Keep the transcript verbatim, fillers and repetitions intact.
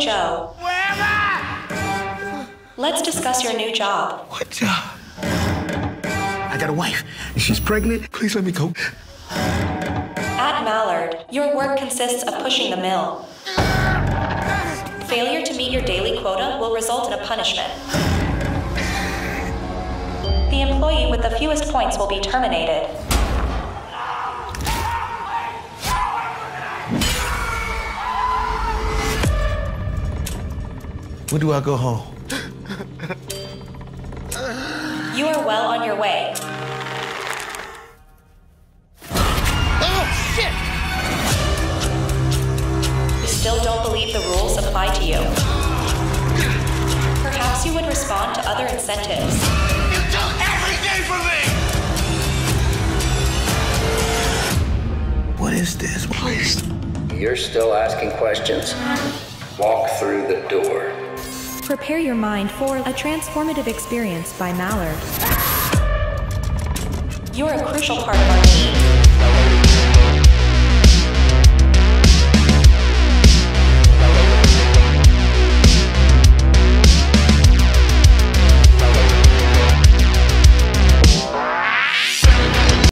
Hello, Joe. Where am I? Let's discuss your new job. What job? I got a wife, and she's pregnant. Please let me go. At Mallard, your work consists of pushing the mill. Failure to meet your daily quota will result in a punishment. The employee with the fewest points will be terminated. When do I go home? You are well on your way. Oh, shit! You still don't believe the rules apply to you. Perhaps you would respond to other incentives. You do everything for me! What is this place? You're still asking questions? Walk through the door. Prepare your mind for a transformative experience by Mallard. You're a crucial part of our team.